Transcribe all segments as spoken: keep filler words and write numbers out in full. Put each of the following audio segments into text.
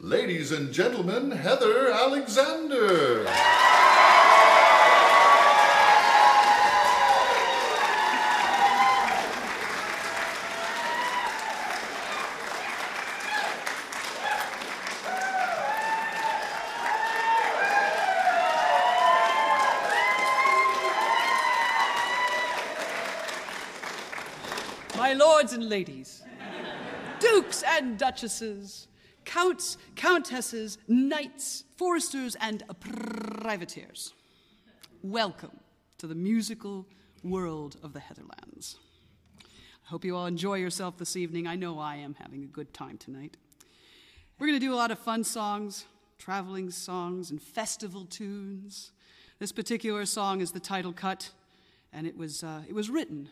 Ladies and gentlemen, Heather Alexander. My lords and ladies, dukes and duchesses, counts, countesses, knights, foresters, and privateers, welcome to the musical world of the Heatherlands. I hope you all enjoy yourself this evening. I know I am having a good time tonight. We're going to do a lot of fun songs, traveling songs, and festival tunes. This particular song is the title cut, and it was, uh, it was written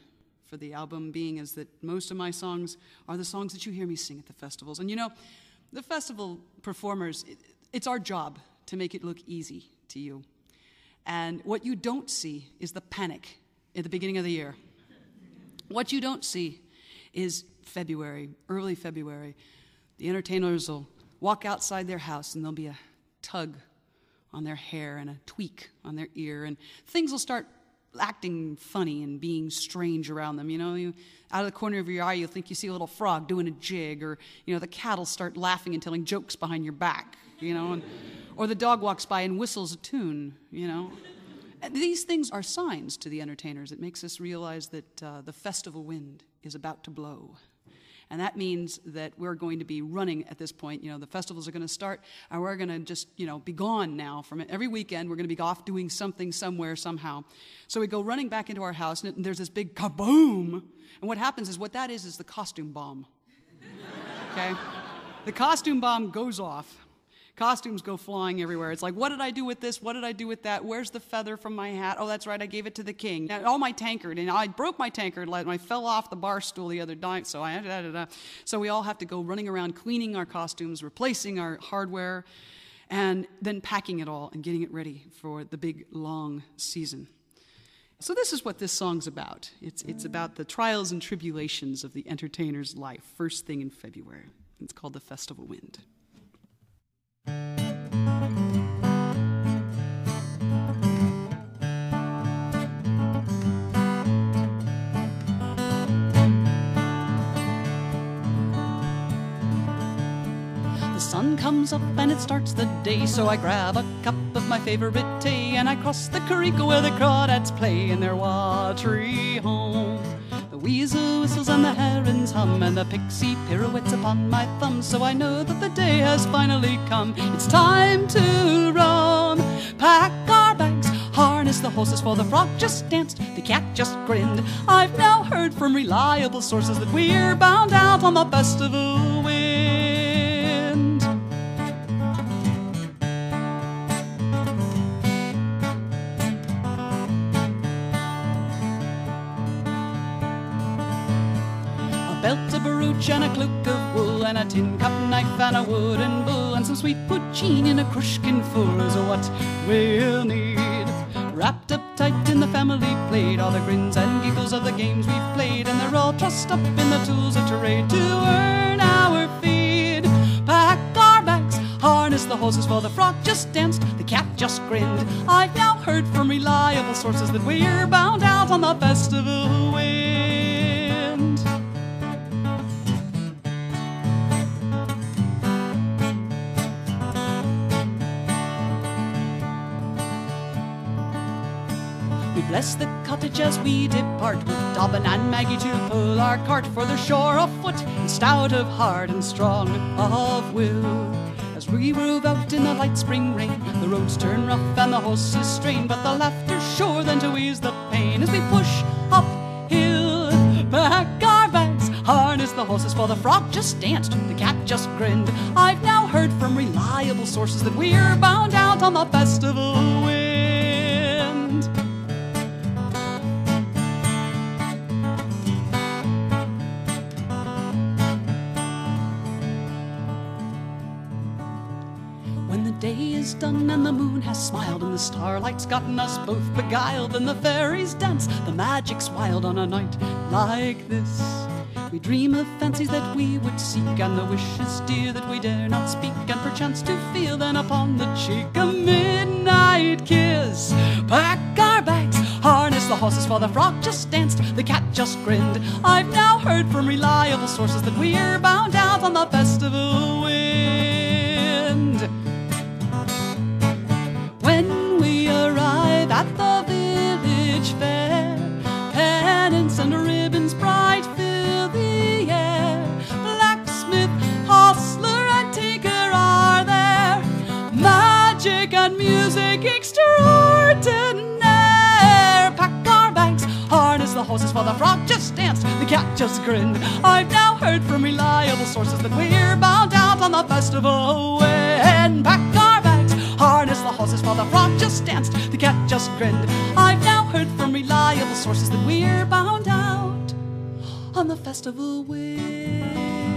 for the album, being as that most of my songs are the songs that you hear me sing at the festivals. And you know, the festival performers, it, it's our job to make it look easy to you. And what you don't see is the panic at the beginning of the year. What you don't see is February, early February. The entertainers will walk outside their house and there'll be a tug on their hair and a tweak on their ear, and things will start acting funny and being strange around them. You know, you, out of the corner of your eye, you think you see a little frog doing a jig, or, you know, the cattle start laughing and telling jokes behind your back, you know, and, or the dog walks by and whistles a tune, you know. And these things are signs to the entertainers. It makes us realize that uh, the festival wind is about to blow. And that means that we're going to be running at this point. You know, the festivals are going to start, and we're going to just, you know, be gone now from it. Every weekend, we're going to be off doing something somewhere, somehow. So we go running back into our house, and there's this big kaboom. And what happens is, what that is, is the costume bomb. Okay? The costume bomb goes off. Costumes go flying everywhere. It's like, what did I do with this? What did I do with that? Where's the feather from my hat? Oh, that's right, I gave it to the king. And all my tankard, and I broke my tankard, and I fell off the bar stool the other night, so I, da, da, da. So we all have to go running around cleaning our costumes, replacing our hardware, and then packing it all and getting it ready for the big, long season. So this is what this song's about. It's, it's about the trials and tribulations of the entertainer's life, first thing in February. It's called The Festival Wind. The sun comes up and it starts the day, so I grab a cup of my favorite tea and I cross the creek where the crawdads play in their watery home. The weasel whistles and the herons hum and the pixie pirouettes upon my thumb, so I know that the day has finally come. It's time to roam. Pack our bags, harness the horses, for the frog just danced, the cat just grinned. I've now heard from reliable sources that we're bound out on the festival wind. Belt of barouche and a cloak of wool and a tin cup knife and a wooden bull and some sweet potcheen in a cruiscin full is what we'll need. Wrapped up tight in the family plate, all the grins and giggles of the games we've played, and they're all trussed up in the tools of trade to earn our feed. Pack our bags, harness the horses, for the frog just danced, the cat just grinned. I've now heard from reliable sources that we're bound out on the festival wind. Bless the cottage as we depart, with Dobbin and Maggie to pull our cart, for they're sure of foot and stout of heart and strong of will. As we rove out in the light spring rain, the roads turn rough and the horses strain, but the laughter's sure then to ease the pain as we push uphill. Back our bags, harness the horses, for the frog just danced, the cat just grinned. I've now heard from reliable sources that we're bound out on the festival wind. Day is done and the moon has smiled and the starlight's gotten us both beguiled, and the fairies dance, the magic's wild on a night like this. We dream of fancies that we would seek and the wishes dear that we dare not speak, and perchance cheek, a midnight kiss. Pack our bags, harness the horses, for the frog just danced, the cat just grinned. I've now heard from reliable sources that we're bound out on the festival wind. When we arrive at the village fair, pennants and ribbons bright fill the air. Blacksmith, hostler, and tinker are there. Magic and music extraordinaire. Pack our bags, harness the horses, for the frog just danced, the cat just grinned. I've now heard from reliable sources that we're bound out on the festival wind. Pack our bags, harness the horses, for the frog just danced, the cat just grinned. I've now heard from reliable sources that we're bound out on the festival wind.